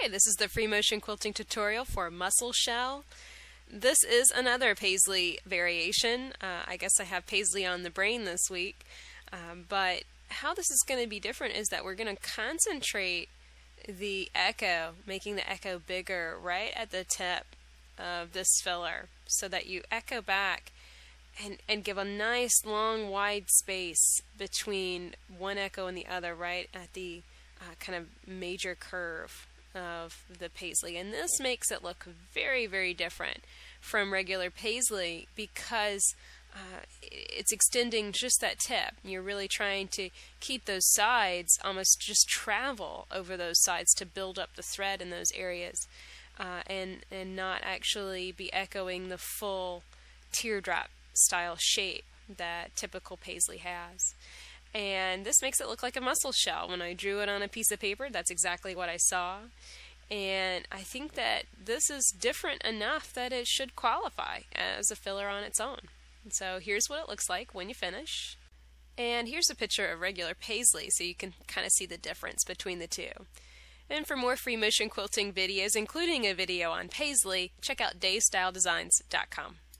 Okay, this is the free motion quilting tutorial for Mussel Shell. This is another Paisley variation. I guess I have Paisley on the brain this week, but how this is going to be different is that we're going to concentrate the echo, making the echo bigger right at the tip of this filler so that you echo back and give a nice long wide space between one echo and the other right at the kind of major curve of the Paisley. And this makes it look very, very different from regular Paisley because it's extending just that tip. You're really trying to keep those sides, almost just travel over those sides to build up the thread in those areas and not actually be echoing the full teardrop style shape that typical Paisley has. And this makes it look like a mussel shell. When I drew it on a piece of paper, that's exactly what I saw. And I think that this is different enough that it should qualify as a filler on its own. So here's what it looks like when you finish. And here's a picture of regular Paisley so you can kind of see the difference between the two. And for more free motion quilting videos, including a video on Paisley, check out daystyledesigns.com.